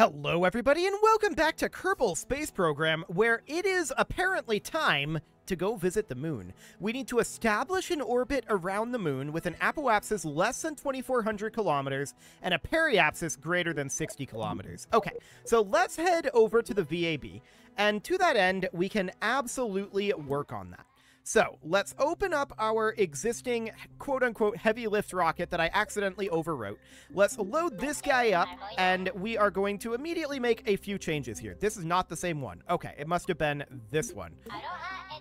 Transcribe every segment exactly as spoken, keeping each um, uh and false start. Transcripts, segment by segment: Hello everybody and welcome back to Kerbal Space Program, where it is apparently time to go visit the moon. We need to establish an orbit around the moon with an apoapsis less than twenty-four hundred kilometers and a periapsis greater than sixty kilometers. Okay, so let's head over to the V A B, and to that end we can absolutely work on that. So let's open up our existing quote-unquote heavy lift rocket that I accidentally overwrote. Let's load this guy up, and we are going to immediately make a few changes here. This is not the same one. Okay, it must have been this one.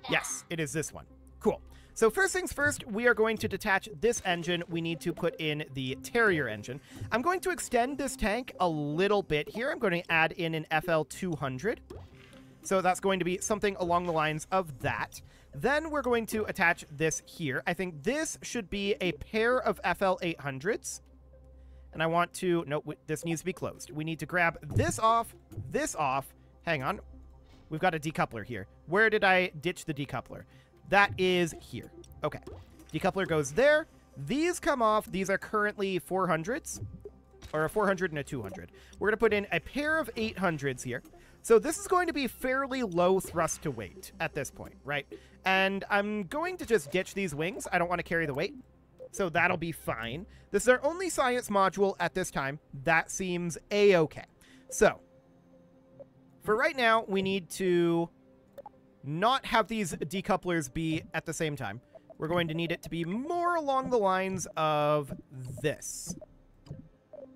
Yes, it is this one. Cool. So first things first, we are going to detach this engine. We need to put in the Terrier engine. I'm going to extend this tank a little bit here. I'm going to add in an F L two hundred. So that's going to be something along the lines of that. Then we're going to attach this here. I think this should be a pair of F L eight hundreds. And I want to... No, this needs to be closed. We need to grab this off, this off. Hang on. We've got a decoupler here. Where did I ditch the decoupler? That is here. Okay. Decoupler goes there. These come off. These are currently four hundreds. Or a four hundred and a two hundred. We're going to put in a pair of eight hundreds here. So this is going to be fairly low thrust to weight at this point, right? And I'm going to just ditch these wings. I don't want to carry the weight, so that'll be fine. This is our only science module at this time. That seems a-okay. So for right now, we need to not have these decouplers be at the same time. We're going to need it to be more along the lines of this.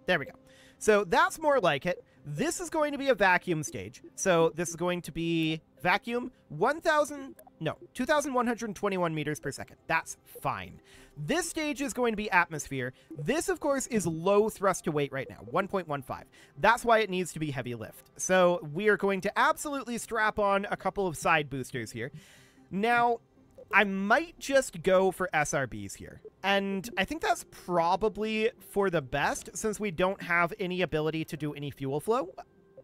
There we go. So that's more like it. This is going to be a vacuum stage. So this is going to be vacuum one thousand, no, two thousand one hundred twenty-one meters per second. That's fine. This stage is going to be atmosphere. This, of course, is low thrust to weight right now, one point one five. That's why it needs to be heavy lift. So we are going to absolutely strap on a couple of side boosters here. Now, I might just go for S R Bs here. And I think that's probably for the best, since we don't have any ability to do any fuel flow.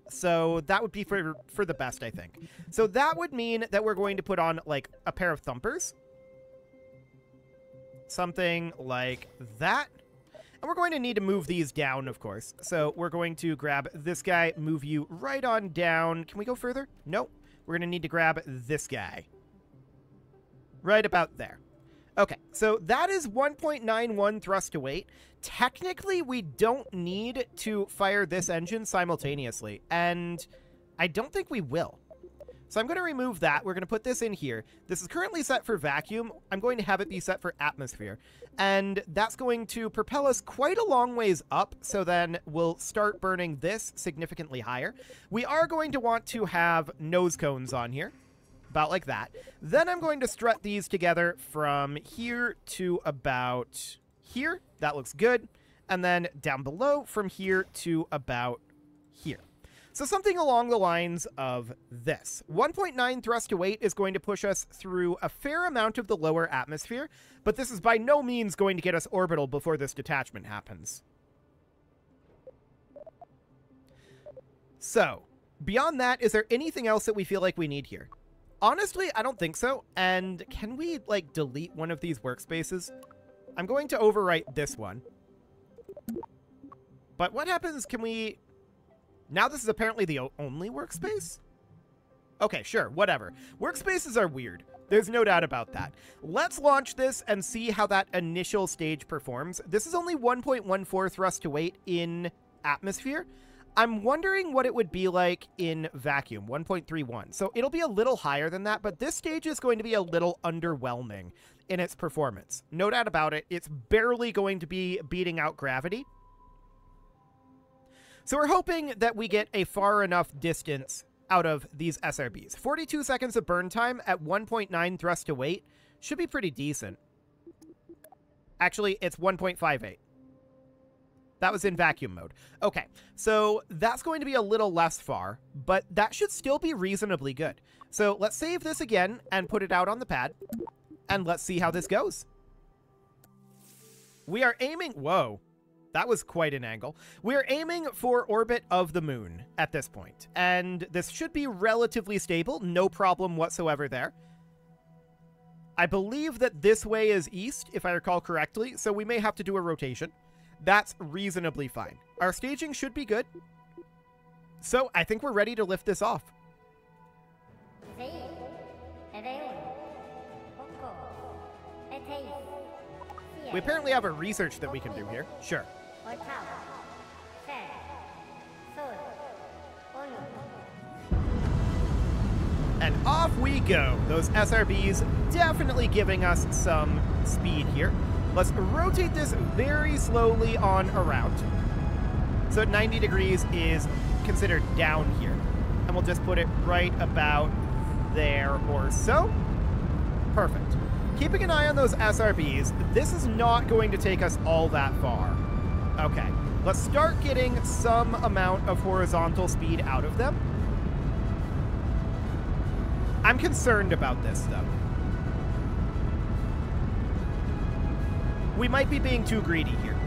So that would be for, for the best, I think. So that would mean that we're going to put on, like, a pair of thumpers. Something like that. And we're going to need to move these down, of course. So we're going to grab this guy, move you right on down. Can we go further? No. We're going to need to grab this guy. Right about there. Okay, so that is one point nine one thrust to weight. Technically, we don't need to fire this engine simultaneously, and I don't think we will. So I'm going to remove that. We're going to put this in here. This is currently set for vacuum. I'm going to have it be set for atmosphere, and that's going to propel us quite a long ways up, so then we'll start burning this significantly higher. We are going to want to have nose cones on here. About like that. Then I'm going to strut these together from here to about here. That looks good. And then down below from here to about here. So something along the lines of this. one point nine thrust to weight is going to push us through a fair amount of the lower atmosphere, but this is by no means going to get us orbital before this detachment happens. So, beyond that, is there anything else that we feel like we need here? Honestly, I don't think so. And can we, like, delete one of these workspaces? I'm going to overwrite this one. But what happens, can we... Now this is apparently the only workspace? Okay, sure, whatever. Workspaces are weird. There's no doubt about that. Let's launch this and see how that initial stage performs. This is only one point one four thrust to weight in atmosphere. I'm wondering what it would be like in vacuum, one point three one. So it'll be a little higher than that, but this stage is going to be a little underwhelming in its performance. No doubt about it, it's barely going to be beating out gravity. So we're hoping that we get a far enough distance out of these S R Bs. forty-two seconds of burn time at one point nine thrust to weight should be pretty decent. Actually, it's one point five eight. That was in vacuum mode. Okay, so that's going to be a little less far, but that should still be reasonably good. So let's save this again and put it out on the pad, and let's see how this goes. We are aiming... Whoa, that was quite an angle. We are aiming for orbit of the moon at this point, and this should be relatively stable. No problem whatsoever there. I believe that this way is east, if I recall correctly, so we may have to do a rotation. That's reasonably fine. Our staging should be good. So I think we're ready to lift this off. We apparently have a research that we can do here. Sure. And off we go. Those S R Bs definitely giving us some speed here. Let's rotate this very slowly on around. So ninety degrees is considered down here. And we'll just put it right about there or so. Perfect. Keeping an eye on those S R Bs, this is not going to take us all that far. Okay, let's start getting some amount of horizontal speed out of them. I'm concerned about this, though. We might be being too greedy here.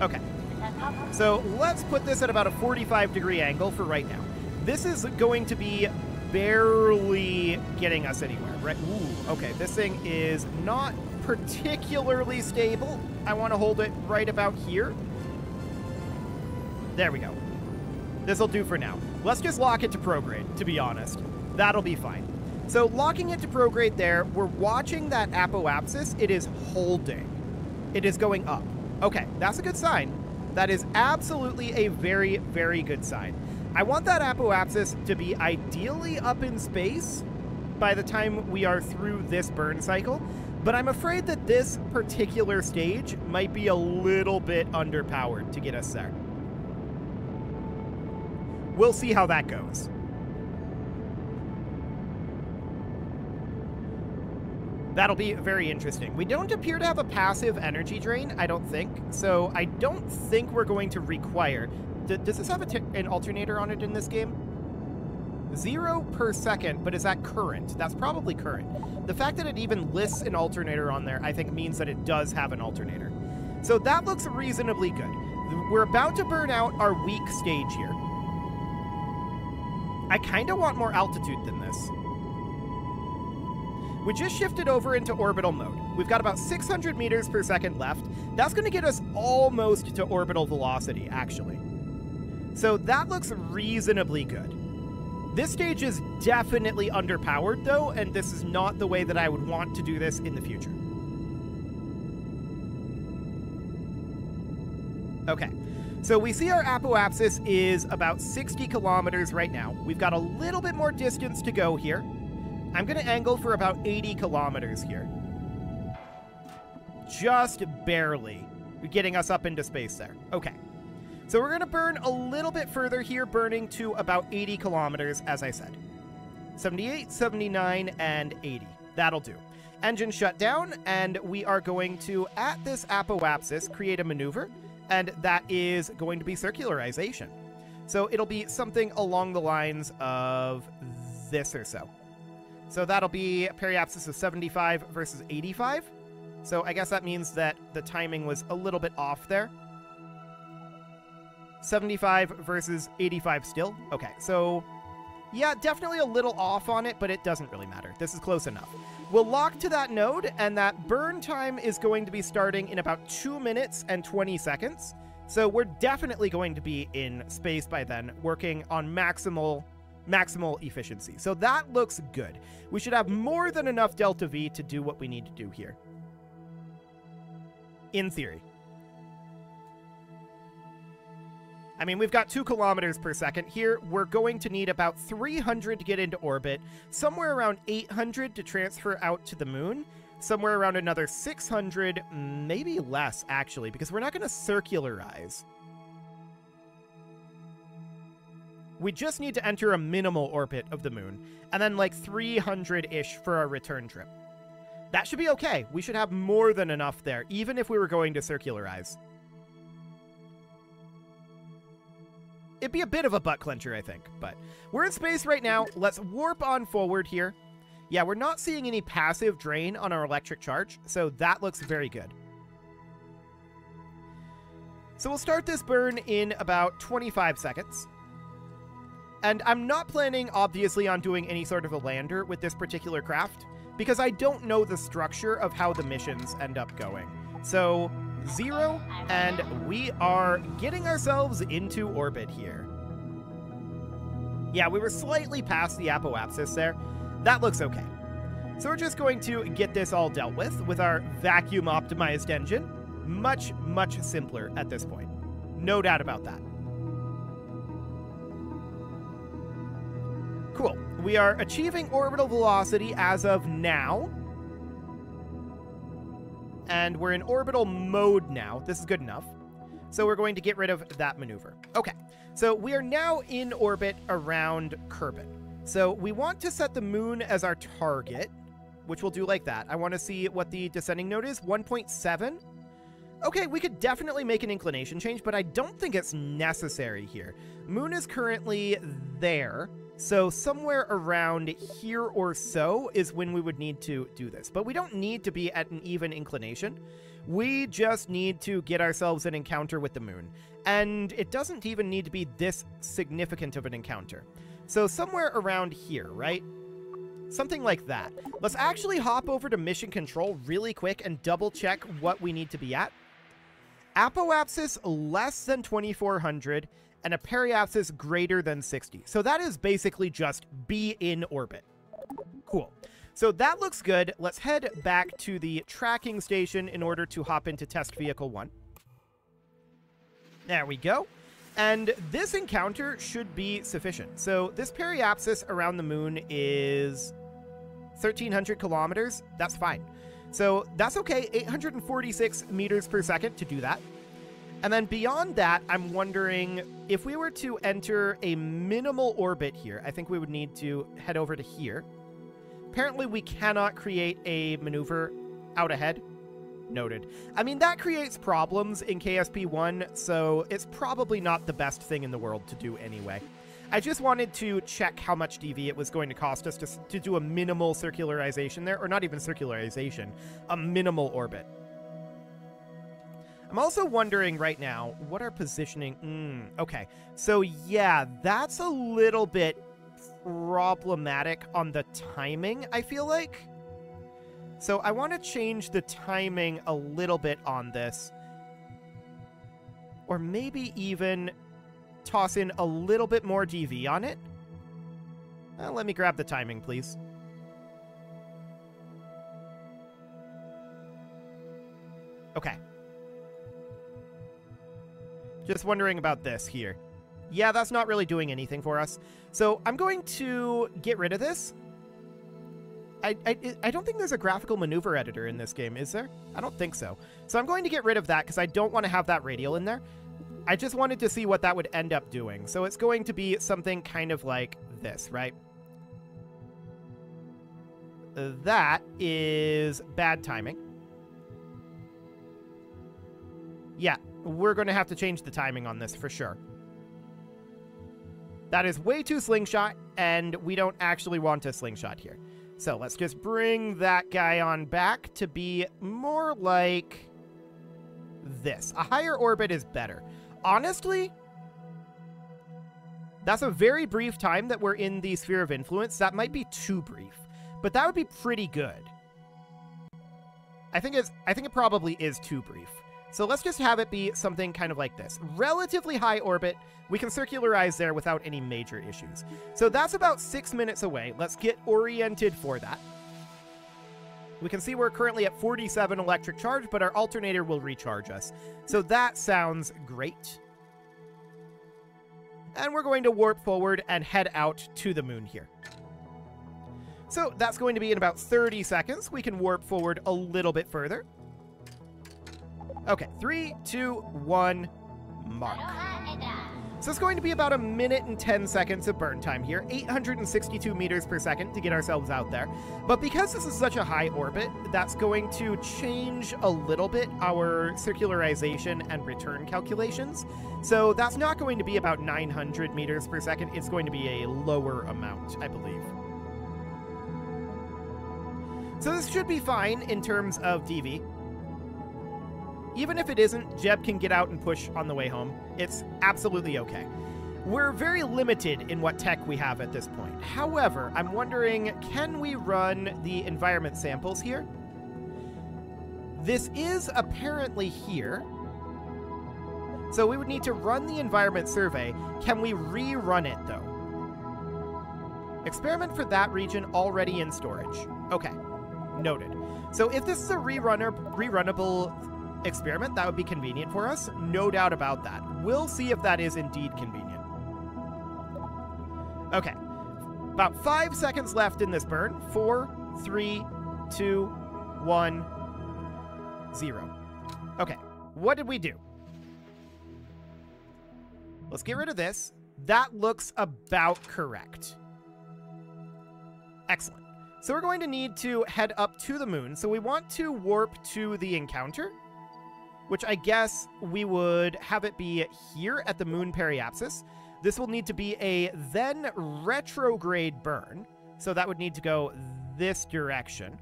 Okay. So let's put this at about a forty-five degree angle for right now. This is going to be barely getting us anywhere, right? Ooh, okay, this thing is not particularly stable. I want to hold it right about here. There we go. This'll do for now. Let's just lock it to prograde, to be honest. That'll be fine. So locking it to prograde there, we're watching that apoapsis. It is holding. It is going up. Okay, that's a good sign. That is absolutely a very, very good sign. I want that apoapsis to be ideally up in space by the time we are through this burn cycle, but I'm afraid that this particular stage might be a little bit underpowered to get us there. We'll see how that goes. That'll be very interesting. We don't appear to have a passive energy drain, I don't think. So I don't think we're going to require... D does this have a t an alternator on it in this game? Zero per second, but is that current? That's probably current. The fact that it even lists an alternator on there, I think, means that it does have an alternator. So that looks reasonably good. We're about to burn out our weak stage here. I kind of want more altitude than this. We just shifted over into orbital mode. We've got about six hundred meters per second left. That's going to get us almost to orbital velocity, actually. So that looks reasonably good. This stage is definitely underpowered, though, and this is not the way that I would want to do this in the future. Okay. So we see our apoapsis is about sixty kilometers right now. We've got a little bit more distance to go here. I'm going to angle for about eighty kilometers here. Just barely getting us up into space there. Okay. So we're going to burn a little bit further here, burning to about eighty kilometers, as I said. seventy-eight, seventy-nine, and eighty. That'll do. Engine shut down, and we are going to, at this apoapsis, create a maneuver, and that is going to be circularization. So it'll be something along the lines of this or so. So that'll be periapsis of seventy-five versus eighty-five. So I guess that means that the timing was a little bit off there. seventy-five versus eighty-five still. Okay, so yeah, definitely a little off on it, but it doesn't really matter. This is close enough. We'll lock to that node, and that burn time is going to be starting in about two minutes and twenty seconds. So we're definitely going to be in space by then, working on maximal... maximal efficiency. So that looks good. We should have more than enough delta V to do what we need to do here. In theory. I mean, we've got two kilometers per second here. We're going to need about three hundred to get into orbit, somewhere around eight hundred to transfer out to the moon, somewhere around another six hundred, maybe less actually, because we're not going to circularize. We just need to enter a minimal orbit of the moon, and then like three hundred-ish for our return trip. That should be okay. We should have more than enough there, even if we were going to circularize. It'd be a bit of a butt clencher, I think, but we're in space right now. Let's warp on forward here. Yeah, we're not seeing any passive drain on our electric charge, so that looks very good. So we'll start this burn in about twenty-five seconds. And I'm not planning, obviously, on doing any sort of a lander with this particular craft, because I don't know the structure of how the missions end up going. So zero, and we are getting ourselves into orbit here. Yeah, we were slightly past the apoapsis there. That looks okay. So we're just going to get this all dealt with with our vacuum-optimized engine. Much, much simpler at this point. No doubt about that. Cool. We are achieving orbital velocity as of now. And we're in orbital mode now. This is good enough. So we're going to get rid of that maneuver. Okay. So we are now in orbit around Kerbin. So we want to set the moon as our target, which we'll do like that. I want to see what the descending node is. one point seven. Okay, we could definitely make an inclination change, but I don't think it's necessary here. Moon is currently there, so somewhere around here or so is when we would need to do this. But we don't need to be at an even inclination. We just need to get ourselves an encounter with the moon. And it doesn't even need to be this significant of an encounter. So somewhere around here, right? Something like that. Let's actually hop over to mission control really quick and double check what we need to be at. Apoapsis less than twenty-four hundred and a periapsis greater than sixty. So that is basically just be in orbit. Cool. So that looks good. Let's head back to the tracking station in order to hop into test vehicle one. There we go. And this encounter should be sufficient. So this periapsis around the moon is thirteen hundred kilometers. That's fine. So that's okay. eight hundred forty-six meters per second to do that. And then beyond that, I'm wondering if we were to enter a minimal orbit here, I think we would need to head over to here. Apparently we cannot create a maneuver out ahead. Noted. I mean, that creates problems in K S P one, so it's probably not the best thing in the world to do anyway. I just wanted to check how much D V it was going to cost us to, to do a minimal circularization there, or not even circularization, a minimal orbit. I'm also wondering right now, what our positioning... Mm, okay, so yeah, that's a little bit problematic on the timing, I feel like. So I want to change the timing a little bit on this. Or maybe even toss in a little bit more D V on it. Uh, let me grab the timing, please. Okay. Just wondering about this here. Yeah, that's not really doing anything for us. So I'm going to get rid of this. I, I, I don't think there's a graphical maneuver editor in this game, is there? I don't think so. So I'm going to get rid of that because I don't want to have that radial in there. I just wanted to see what that would end up doing. So it's going to be something kind of like this, right? That is bad timing. Yeah, we're going to have to change the timing on this for sure. That is way too slingshot, and we don't actually want a slingshot here. So let's just bring that guy on back to be more like this. A higher orbit is better. Honestly, that's a very brief time that we're in the sphere of influence. That might be too brief, but that would be pretty good. I think it's, I think it probably is too brief. So let's just have it be something kind of like this. Relatively high orbit. We can circularize there without any major issues. So that's about six minutes away. Let's get oriented for that. We can see we're currently at forty-seven electric charge, but our alternator will recharge us. So that sounds great. And we're going to warp forward and head out to the moon here. So that's going to be in about thirty seconds. We can warp forward a little bit further. Okay, three, two, one, mark. So it's going to be about a minute and ten seconds of burn time here, eight hundred sixty-two meters per second to get ourselves out there. But because this is such a high orbit, that's going to change a little bit our circularization and return calculations. So that's not going to be about nine hundred meters per second. It's going to be a lower amount, I believe. So this should be fine in terms of D V. Even if it isn't, Jeb can get out and push on the way home. It's absolutely okay. We're very limited in what tech we have at this point. However, I'm wondering, can we run the environment samples here? This is apparently here. So we would need to run the environment survey. Can we rerun it, though? Experiment for that region already in storage. Okay, noted. So if this is a rerunner, rerunnable experiment, that would be convenient for us. No doubt about that. We'll see if that is indeed convenient. Okay, about five seconds left in this burn. Four, three, two, one, zero. Okay, what did we do? Let's get rid of this. That looks about correct. Excellent. So we're going to need to head up to the moon. So we want to warp to the encounter, which I guess we would have it be here at the moon periapsis. This will need to be a then retrograde burn. So that would need to go this direction.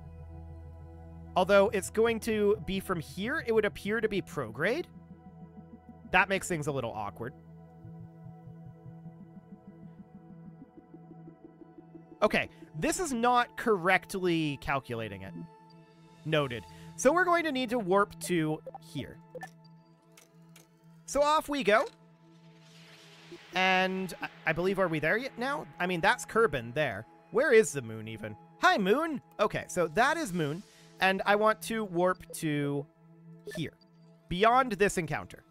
Although it's going to be from here, it would appear to be prograde. That makes things a little awkward. Okay, this is not correctly calculating it. Noted. So we're going to need to warp to here. So off we go. And I believe, are we there yet now? I mean, that's Kerbin there. Where is the moon even? Hi, moon. Okay, so that is moon. And I want to warp to here, beyond this encounter.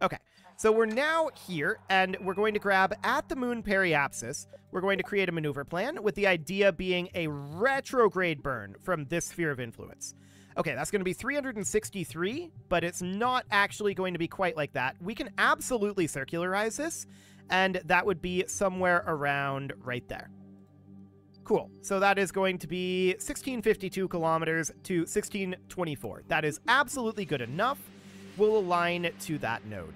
Okay. So we're now here, and we're going to grab at the moon periapsis. We're going to create a maneuver plan with the idea being a retrograde burn from this sphere of influence. Okay, that's going to be three hundred sixty-three, but it's not actually going to be quite like that. We can absolutely circularize this, and that would be somewhere around right there. Cool. So that is going to be sixteen fifty-two kilometers to sixteen twenty-four. That is absolutely good enough. We'll align to that node.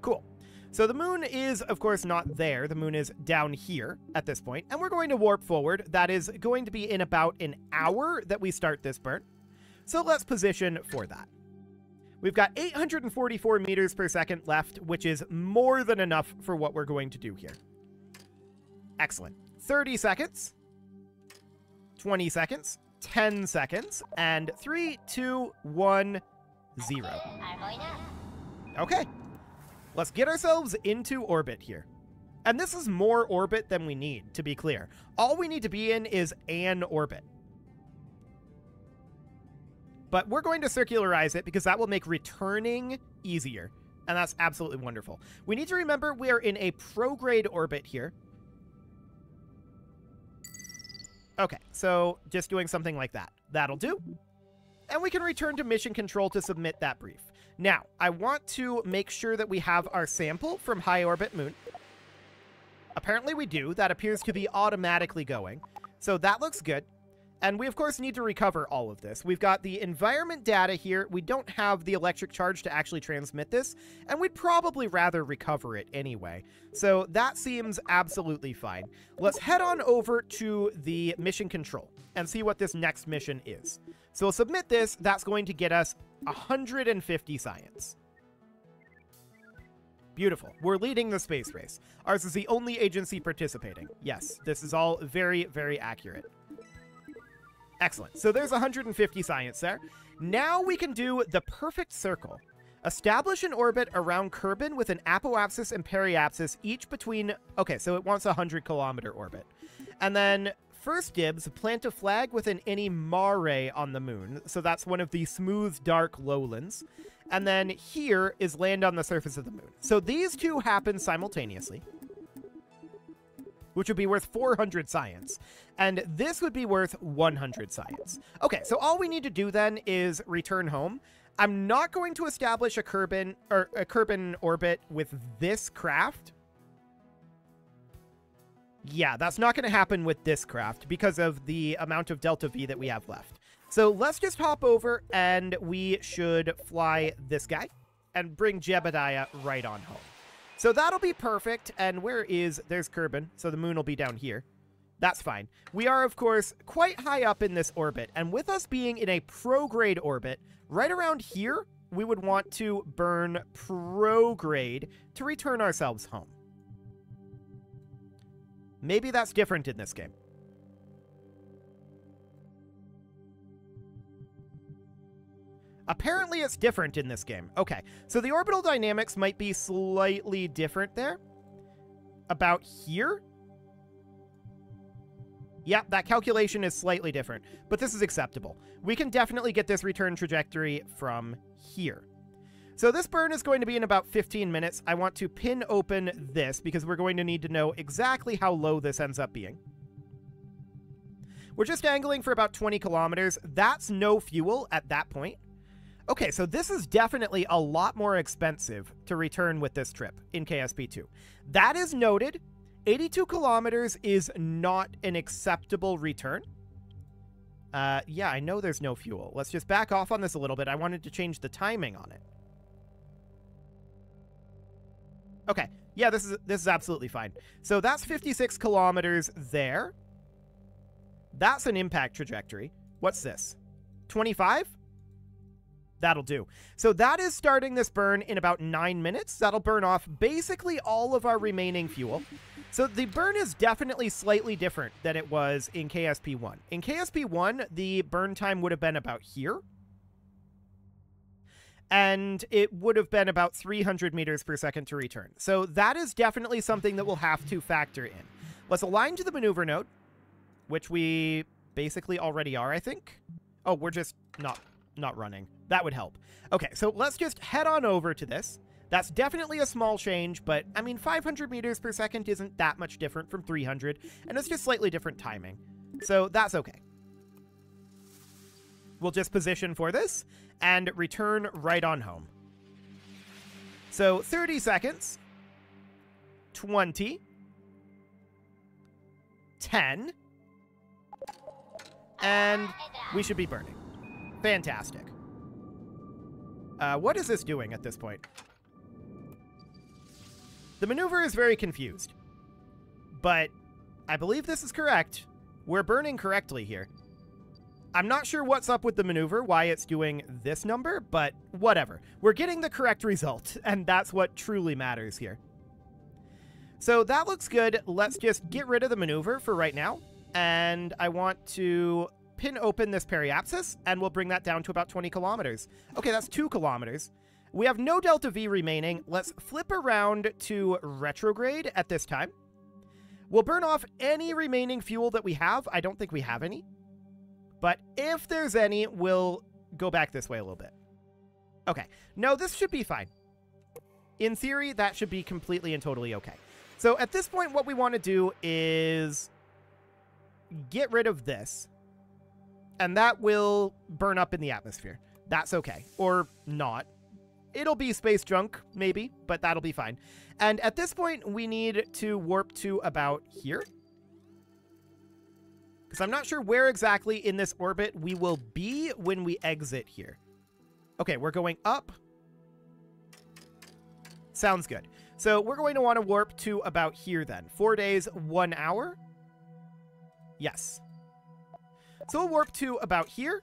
Cool. So the moon is, of course, not there. The moon is down here at this point, and we're going to warp forward. That is going to be in about an hour that we start this burn. So let's position for that. We've got eight hundred forty-four meters per second left, which is more than enough for what we're going to do here. Excellent. thirty seconds, twenty seconds, ten seconds, and three, two, one, zero. Okay. Let's get ourselves into orbit here. And this is more orbit than we need, to be clear. All we need to be in is an orbit. But we're going to circularize it because that will make returning easier. And that's absolutely wonderful. We need to remember we are in a prograde orbit here. Okay, so just doing something like that. That'll do. And we can return to mission control to submit that brief. Now, I want to make sure that we have our sample from high orbit moon. Apparently we do. That appears to be automatically going. So that looks good. And we, of course, need to recover all of this. We've got the environment data here. We don't have the electric charge to actually transmit this. And we'd probably rather recover it anyway. So that seems absolutely fine. Let's head on over to the mission control and see what this next mission is. So we'll submit this. That's going to get us one hundred fifty science. Beautiful. We're leading the space race. Ours is the only agency participating. Yes, this is all very, very accurate. Excellent. So there's one hundred fifty science there. Now we can do the perfect circle. Establish an orbit around Kerbin with an apoapsis and periapsis, each between... Okay, so it wants a one hundred kilometer orbit. And then first dibs, plant a flag within any mare on the moon. So that's one of the smooth, dark lowlands. And then here is land on the surface of the moon. So these two happen simultaneously, which would be worth four hundred science. And this would be worth one hundred science. Okay, so all we need to do then is return home. I'm not going to establish a Kerbin, or a Kerbin orbit with this craft. Yeah, that's not going to happen with this craft because of the amount of delta V that we have left. So let's just hop over and we should fly this guy and bring Jebediah right on home. So that'll be perfect. And where is... There's Kerbin. So the moon will be down here. That's fine. We are, of course, quite high up in this orbit. And with us being in a prograde orbit, right around here, we would want to burn prograde to return ourselves home. Maybe that's different in this game. Apparently it's different in this game. Okay, so the orbital dynamics might be slightly different there. About here? Yep, that calculation is slightly different, but this is acceptable. We can definitely get this return trajectory from here. So this burn is going to be in about fifteen minutes. I want to pin open this because we're going to need to know exactly how low this ends up being. We're just angling for about twenty kilometers. That's no fuel at that point. Okay, so this is definitely a lot more expensive to return with this trip in K S P two. That is noted. eighty-two kilometers is not an acceptable return. Uh, yeah, I know there's no fuel. Let's just back off on this a little bit. I wanted to change the timing on it. Okay, yeah, this is this is absolutely fine. So that's fifty-six kilometers there. That's an impact trajectory. What's this? twenty-five? That'll do. So that is starting this burn in about nine minutes. That'll burn off basically all of our remaining fuel. So the burn is definitely slightly different than it was in K S P one. In K S P one, the burn time would have been about here. And it would have been about three hundred meters per second to return. So that is definitely something that we'll have to factor in. Let's align to the maneuver node, which we basically already are, I think. Oh, we're just not not running. That would help. Okay, so let's just head on over to this. That's definitely a small change, but I mean, five hundred meters per second isn't that much different from three hundred, and it's just slightly different timing. So that's okay. We'll just position for this and return right on home. So thirty seconds, twenty, ten, and we should be burning. Fantastic. Uh, what is this doing at this point? The maneuver is very confused, but I believe this is correct. We're burning correctly here. I'm not sure what's up with the maneuver, why it's doing this number, but whatever. We're getting the correct result, and that's what truly matters here. So that looks good. Let's just get rid of the maneuver for right now, and I want to pin open this periapsis, and we'll bring that down to about twenty kilometers. Okay, that's two kilometers. We have no delta V remaining. Let's flip around to retrograde at this time. We'll burn off any remaining fuel that we have. I don't think we have any, but if there's any, we'll go back this way a little bit. Okay, no, this should be fine. In theory, that should be completely and totally okay. So at this point, what we want to do is get rid of this, and that will burn up in the atmosphere. That's okay. Or not. It'll be space junk, maybe, but that'll be fine. And at this point, we need to warp to about here, because I'm not sure where exactly in this orbit we will be when we exit here. Okay, we're going up. Sounds good. So we're going to want to warp to about here then. Four days, one hour. Yes. So we'll warp to about here.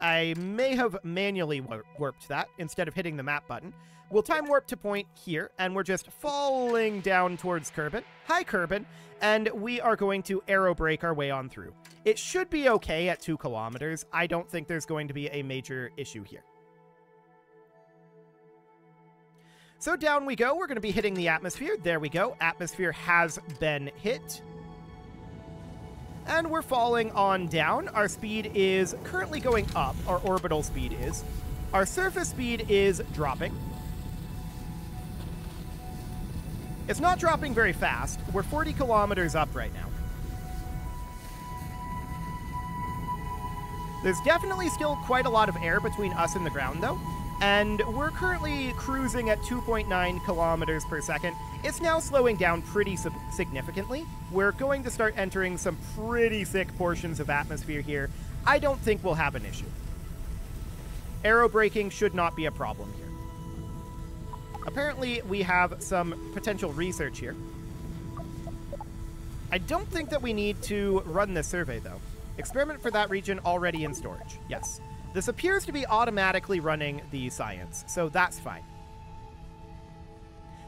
I may have manually warped that instead of hitting the map button. We'll time warp to point here, and we're just falling down towards Kerbin. Hi, Kerbin. And we are going to aero brake our way on through. It should be okay at two kilometers. I don't think there's going to be a major issue here. So down we go. We're going to be hitting the atmosphere. There we go. Atmosphere has been hit. And we're falling on down. Our speed is currently going up. Our orbital speed is. Our surface speed is dropping. It's not dropping very fast. We're forty kilometers up right now. There's definitely still quite a lot of air between us and the ground, though. And we're currently cruising at two point nine kilometers per second. It's now slowing down pretty significantly. We're going to start entering some pretty thick portions of atmosphere here. I don't think we'll have an issue. Aerobraking should not be a problem here. Apparently, we have some potential research here. I don't think that we need to run this survey, though. Experiment for that region already in storage. Yes. This appears to be automatically running the science, so that's fine.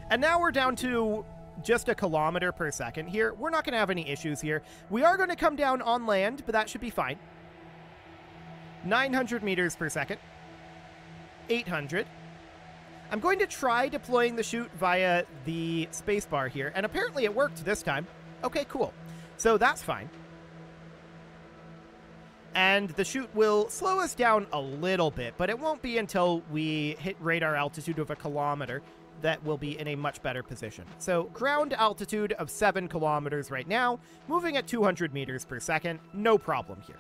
And now we're down to just a kilometer per second here. We're not going to have any issues here. We are going to come down on land, but that should be fine. nine hundred meters per second, eight hundred. I'm going to try deploying the chute via the spacebar here, and apparently it worked this time. Okay, cool. So that's fine. And the chute will slow us down a little bit, but it won't be until we hit radar altitude of a kilometer that we'll be in a much better position. So ground altitude of seven kilometers right now, moving at two hundred meters per second, no problem here.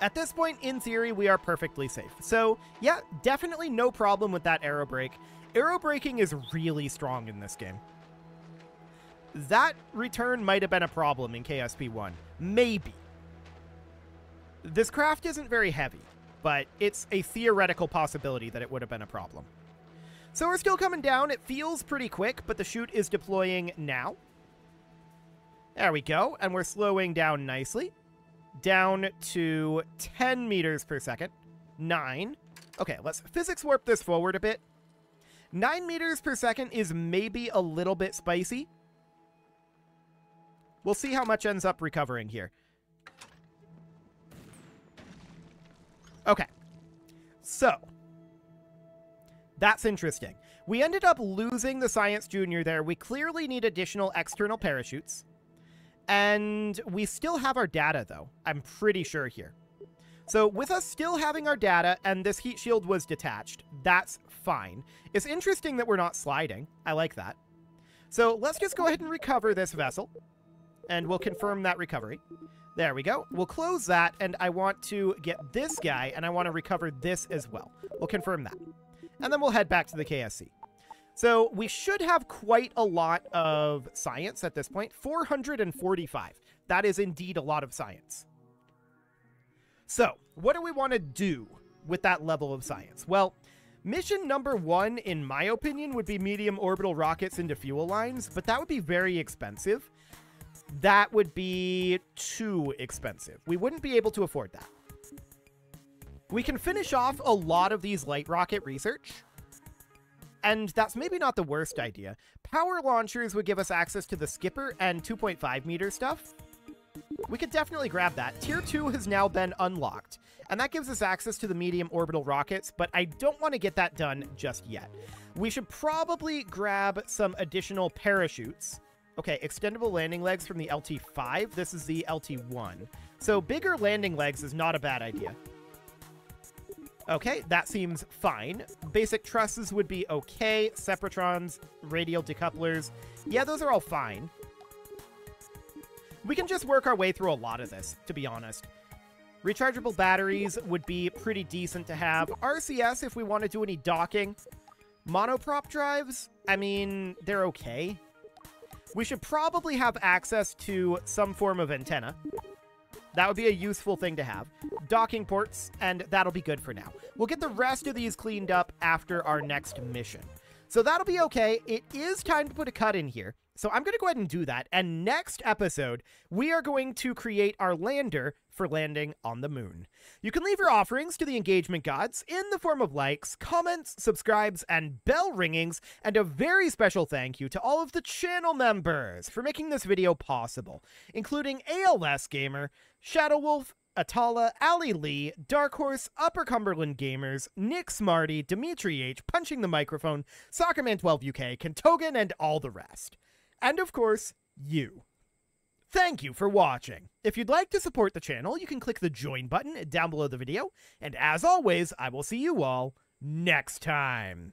At this point, in theory, we are perfectly safe. So, yeah, definitely no problem with that aerobrake. Aerobraking is really strong in this game. That return might have been a problem in K S P one. Maybe. This craft isn't very heavy, but it's a theoretical possibility that it would have been a problem. So we're still coming down. It feels pretty quick, but the chute is deploying now. There we go, and we're slowing down nicely. Down to ten meters per second. nine. Okay, let's physics warp this forward a bit. nine meters per second is maybe a little bit spicy. We'll see how much ends up recovering here. Okay. So. That's interesting. We ended up losing the Science Junior there. We clearly need additional external parachutes. And we still have our data, though. I'm pretty sure here. So with us still having our data and this heat shield was detached, that's fine. It's interesting that we're not sliding. I like that. So let's just go ahead and recover this vessel. And we'll confirm that recovery. There we go. We'll close that, and I want to get this guy, and I want to recover this as well. We'll confirm that. And then we'll head back to the K S C. So we should have quite a lot of science at this point. four hundred forty-five. That is indeed a lot of science. So what do we want to do with that level of science? Well, mission number one, in my opinion, would be medium orbital rockets into fuel lines, but that would be very expensive. That would be too expensive. We wouldn't be able to afford that. We can finish off a lot of these light rocket research, and that's maybe not the worst idea. Power launchers would give us access to the skipper and two point five meter stuff. We could definitely grab that. Tier two has now been unlocked, and that gives us access to the medium orbital rockets, but I don't want to get that done just yet. We should probably grab some additional parachutes. Okay, extendable landing legs from the L T five. This is the L T one. So bigger landing legs is not a bad idea. Okay, that seems fine. Basic trusses would be okay. Separatrons, radial decouplers. Yeah, those are all fine. We can just work our way through a lot of this, to be honest. Rechargeable batteries would be pretty decent to have. R C S if we want to do any docking. Monoprop drives, I mean, they're okay. We should probably have access to some form of antenna. That would be a useful thing to have. Docking ports, and that'll be good for now. We'll get the rest of these cleaned up after our next mission. So that'll be okay. It is time to put a cut in here. So I'm going to go ahead and do that. And next episode, we are going to create our lander for landing on the moon. You can leave your offerings to the engagement gods in the form of likes, comments, subscribes, and bell ringings. And a very special thank you to all of the channel members for making this video possible, including A L S Gamer, Shadow Wolf, Atala, Ali Lee, Dark Horse, Upper Cumberland Gamers, Nick Smarty, Dimitri H, Punching the Microphone, Soccerman twelve U K, Kentogan, and all the rest. And of course, you. Thank you for watching. If you'd like to support the channel, you can click the join button down below the video. And as always, I will see you all next time.